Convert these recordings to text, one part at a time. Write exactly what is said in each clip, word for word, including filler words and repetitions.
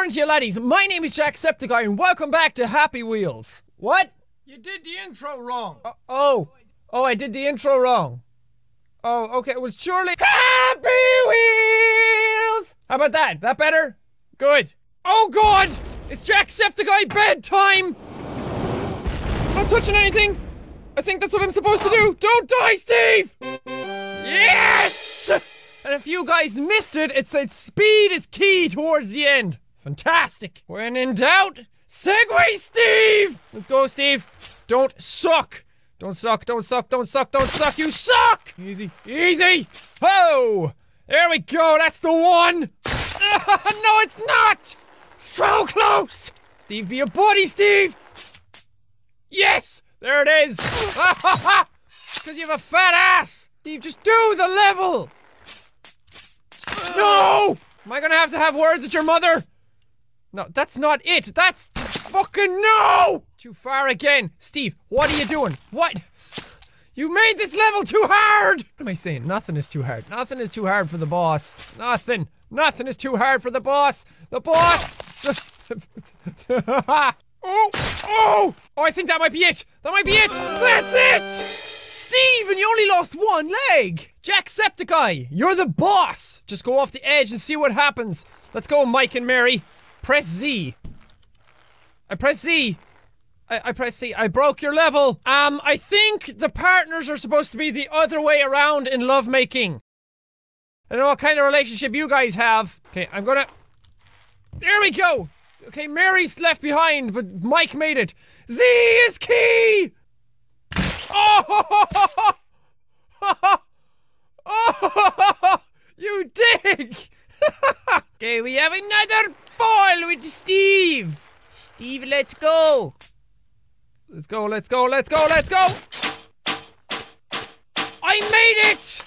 morning to you laddies, my name is Jack Septiceye and welcome back to Happy Wheels. What? You did the intro wrong. Uh, oh, oh, I did the intro wrong. Oh, okay, it was surely Happy Wheels! How about that? That better? Good. Oh god! It's Jacksepticeye bedtime! Not touching anything! I think that's what I'm supposed to do! Don't die, Steve! Yes! And if you guys missed it, it said speed is key towards the end. Fantastic! When in doubt, segue Steve! Let's go, Steve! Don't suck! Don't suck, don't suck, don't suck, don't suck, you suck! Easy, easy! Ho! There we go, that's the one! No, it's not! So close! Steve, be a buddy, Steve! Yes! There it is! Because you have a fat ass! Steve, just do the level! No! Am I gonna have to have words with your mother? No, that's not it! That's... fucking no! Too far again. Steve, what are you doing? What? You made this level too hard! What am I saying? Nothing is too hard. Nothing is too hard for the boss. Nothing. Nothing is too hard for the boss. The boss! oh! Oh! Oh, I think that might be it. That might be it. That's it! Steve, and you only lost one leg. Jacksepticeye, you're the boss. Just go off the edge and see what happens. Let's go, Mike and Mary. Press Z. I press Z. I, I press C. I broke your level. Um, I think the partners are supposed to be the other way around in lovemaking. I don't know what kind of relationship you guys have. Okay, I'm gonna... There we go! Okay, Mary's left behind, but Mike made it. Z is key! Oh! Oh! You dig! Okay, we have another fall with Steve! Steve, let's go! Let's go, let's go, let's go, let's go! I made it!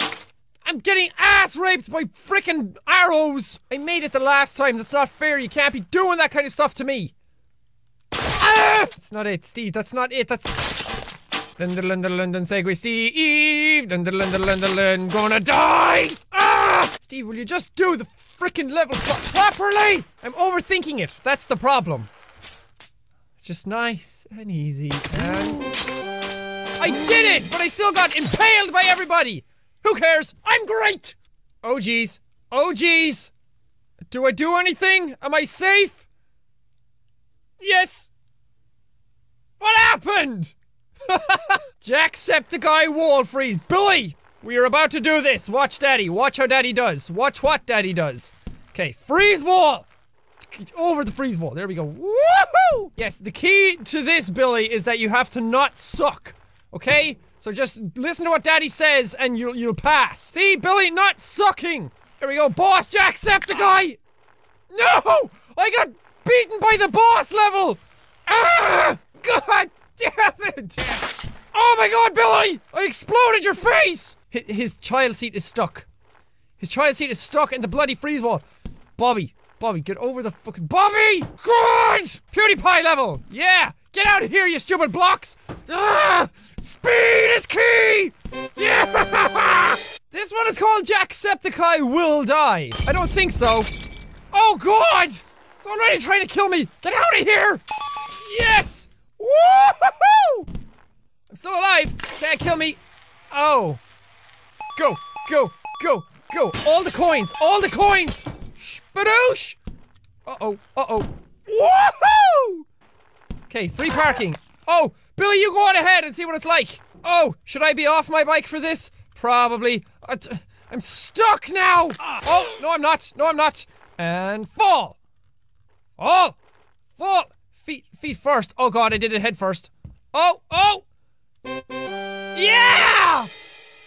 I'm getting ass raped by frickin' arrows! I made it the last time, that's not fair, you can't be doing that kind of stuff to me! Ah! That's not it, Steve, that's not it, that's... Dun dun dun dun dun, segue Steve! Dun dun dun dun dun dun, gonna die! Ah! Steve, will you just do the frickin' level properly? I'm overthinking it, that's the problem. Just nice and easy and... I did it! But I still got impaled by everybody! Who cares? I'm great! Oh geez. Oh geez! Do I do anything? Am I safe? Yes! What happened? Jacksepticeye wall freeze. Billy! We are about to do this. Watch daddy. Watch how daddy does. Watch what daddy does. Okay, freeze wall! Over the freeze wall. There we go. Woohoo! Yes, the key to this, Billy, is that you have to not suck. Okay? So just listen to what daddy says and you'll you'll pass. See, Billy, not sucking! There we go, boss Jacksepticeye! No! I got beaten by the boss level! Ah! God damn it! Oh my god, Billy! I exploded your face! His, his child seat is stuck. His child seat is stuck in the bloody freeze wall. Bobby. Bobby, get over the fucking- Bobby! God! PewDiePie level! Yeah! Get out of here, you stupid blocks! Ah! Speed is key! Yeah! This one is called Jacksepticeye Will Die. I don't think so. Oh god! It's already trying to kill me! Get out of here! Yes! Woo-hoo-hoo! I'm still alive! Can't kill me! Oh. Go! Go! Go! Go! All the coins! All the coins! Badoosh! Uh-oh, uh-oh. Woohoo! Okay, free parking. Oh, Billy, you go on ahead and see what it's like. Oh, should I be off my bike for this? Probably. I t I'm stuck now! Oh, no I'm not, no I'm not. And fall! Oh! Fall! Feet, feet first. Oh god, I did it head first. Oh, oh! Yeah!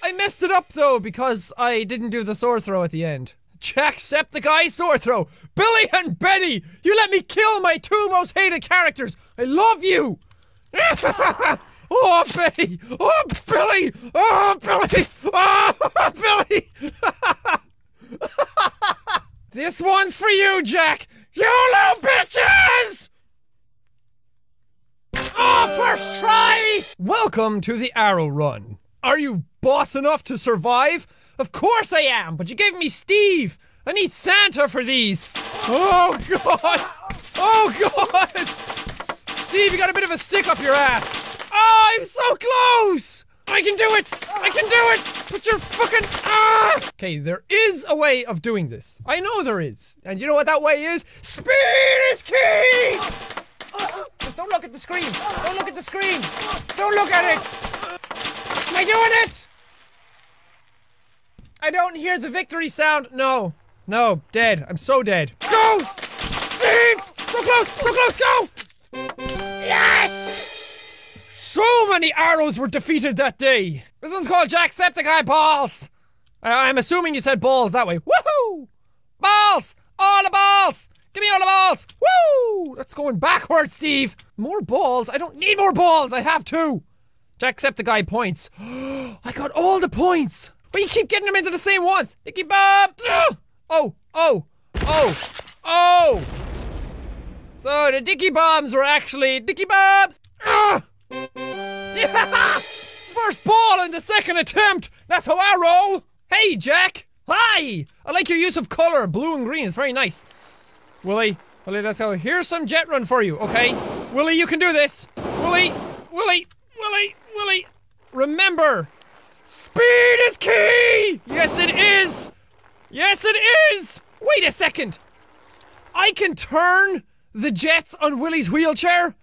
I messed it up though, because I didn't do the sword throw at the end. Jacksepticeye sword throw. Billy and Benny, you let me kill my two most hated characters. I love you. Oh, Benny. Oh, Billy. Oh, Billy. Oh, Billy. This one's for you, Jack. You little bitches. Oh, first try. Welcome to the arrow run. Are you boss enough to survive? Of course I am, but you gave me Steve! I need Santa for these! Oh god! Oh god! Steve, you got a bit of a stick up your ass. Oh, I'm so close! I can do it! I can do it! Put your fucking ah! Okay, there is a way of doing this. I know there is. And you know what that way is? Speed is key! Just don't look at the screen. Don't look at the screen. Don't look at it. Am I doing it? I don't hear the victory sound. No. No, dead. I'm so dead. Go! Steve! So close! So close! Go! Yes! So many arrows were defeated that day! This one's called Jack Septiceye Balls! I I'm assuming you said balls that way. Woohoo! Balls! All the balls! Give me all the balls! Woo! That's going backwards, Steve! More balls? I don't need more balls! I have two! Jack Septiceye points. I got all the points! But you keep getting them into the same ones! Nicky Bob! Oh! Oh! Oh! Oh! So the Dicky Bombs were actually Dicky Bobs! Ugh. Yeah! First ball in the second attempt! That's how I roll! Hey, Jack! Hi! I like your use of color, blue and green, it's very nice. Willie, Willie, let's go. Here's some jet run for you, okay? Willie, you can do this! Willie, Willie, Willie, Willie! Remember! Speed is key! Yes, it is! Yes, it is! Wait a second! I can turn the jets on Willie's wheelchair?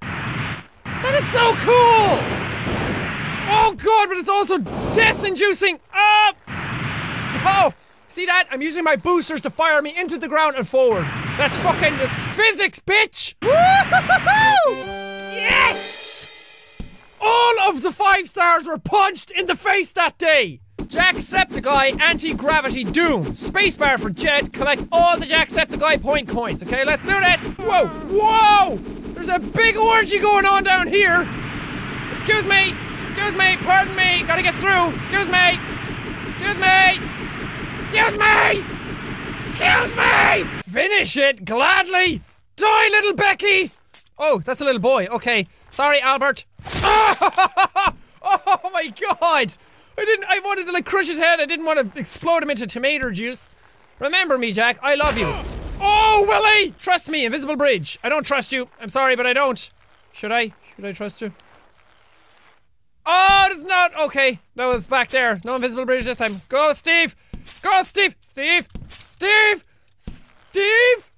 That is so cool! Oh god, but it's also death-inducing! Ah! Oh! See that? I'm using my boosters to fire me into the ground and forward. That's fucking- it's physics, bitch! Woo-hoo-hoo-hoo! Yes! All of the five stars were punched in the face that day! Jacksepticeye anti-gravity doom. Spacebar for jet. Collect all the Jacksepticeye point coins. Okay, let's do this! Whoa! Whoa! There's a big orgy going on down here! Excuse me! Excuse me! Pardon me! Gotta get through! Excuse me! Excuse me! Excuse me! Excuse me! Finish it gladly! Die, little Becky! Oh, that's a little boy. Okay. Sorry, Albert. Oh, oh my god! I didn't- I wanted to like crush his head, I didn't want to explode him into tomato juice. Remember me, Jack, I love you. Oh, Willie! Trust me, invisible bridge. I don't trust you. I'm sorry, but I don't. Should I? Should I trust you? Oh, it's not- okay. No, it's back there. No invisible bridge this time. Go, Steve! Go, Steve! Steve! Steve! Steve!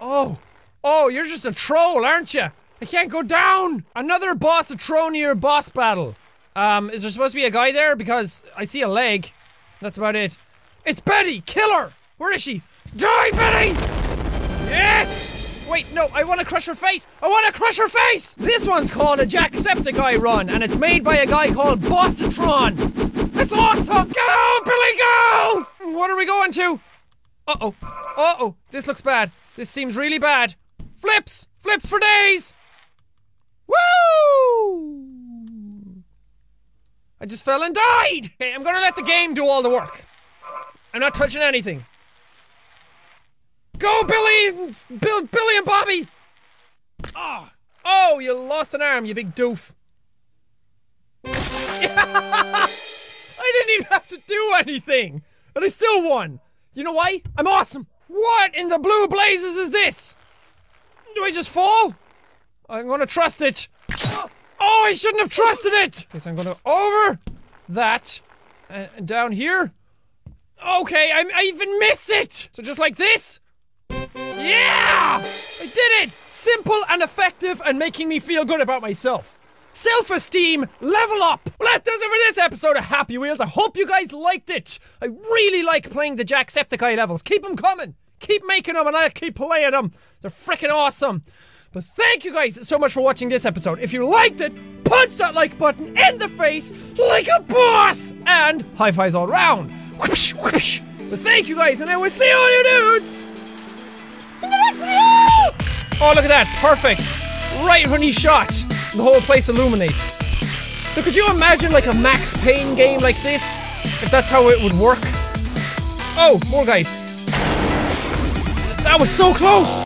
Oh. Oh, you're just a troll, aren't you? I can't go down! Another Bossatron boss battle. Um, is there supposed to be a guy there? Because I see a leg. That's about it. It's Betty! Kill her! Where is she? Die, Betty! Yes! Wait, no, I want to crush her face! I want to crush her face! This one's called a Jacksepticeye run, and it's made by a guy called Bossatron! It's awesome! Go, Billy, go! What are we going to? Uh-oh. Uh-oh. This looks bad. This seems really bad. Flips! Flips for days! Woo! I just fell and died! Okay, I'm gonna let the game do all the work. I'm not touching anything. Go, Billy! Bill, Billy and Bobby! Oh, oh, you lost an arm, you big doof. I didn't even have to do anything! And I still won! You know why? I'm awesome! What in the blue blazes is this? Do I just fall? I'm gonna trust it. Oh, I shouldn't have trusted it! Okay, so I'm gonna over that and, and down here. Okay, I, I even missed it! So just like this. Yeah! I did it! Simple and effective and making me feel good about myself. Self-esteem, level up! Well, that does it for this episode of Happy Wheels. I hope you guys liked it. I really like playing the Jacksepticeye levels. Keep them coming. Keep making them and I'll keep playing them. They're freaking awesome. But thank you guys so much for watching this episode. If you liked it, punch that like button in the face like a boss! And high fives all round. Whoosh, whoosh. But thank you guys, and I will see all you dudes in the next video! Oh, look at that. Perfect. Right when he shot, the whole place illuminates. So could you imagine like a Max Payne game like this? If that's how it would work? Oh, more guys. That was so close!